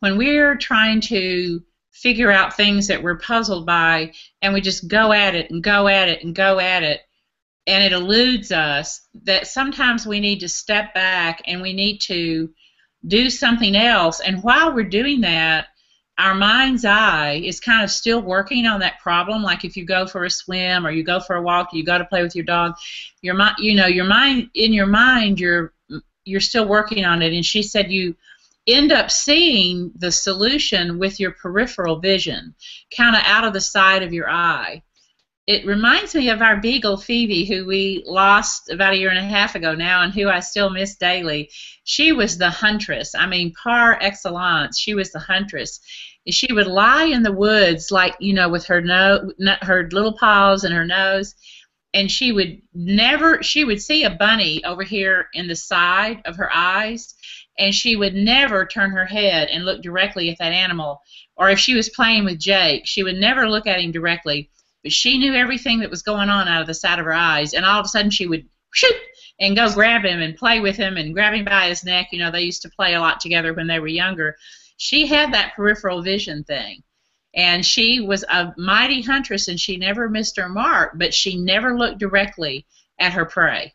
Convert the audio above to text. When we're trying to figure out things that we're puzzled by, and we just go at it and go at it and go at it, and it eludes us, that sometimes we need to step back and we need to do something else. And while we're doing that, our mind's eye is kind of still working on that problem. Like if you go for a swim or you go for a walk, or you go to play with your dog, your mind, you know, your mind, in your mind, you're still working on it. And she said you end up seeing the solution with your peripheral vision, kind of out of the side of your eye. It reminds me of our beagle, Phoebe, who we lost about 1.5 years ago now and who I still miss daily. She was the huntress. I mean, par excellence, she was the huntress. She would lie in the woods, like, you know, with her her little paws and her nose, and she would see a bunny over here in the side of her eyes, and she would never turn her head and look directly at that animal. Or if she was playing with Jake, she would never look at him directly, but she knew everything that was going on out of the side of her eyes, and all of a sudden she would shoot and go grab him and play with him and grab him by his neck. You know, they used to play a lot together when they were younger. She had that peripheral vision thing, and she was a mighty huntress, and she never missed her mark, but she never looked directly at her prey.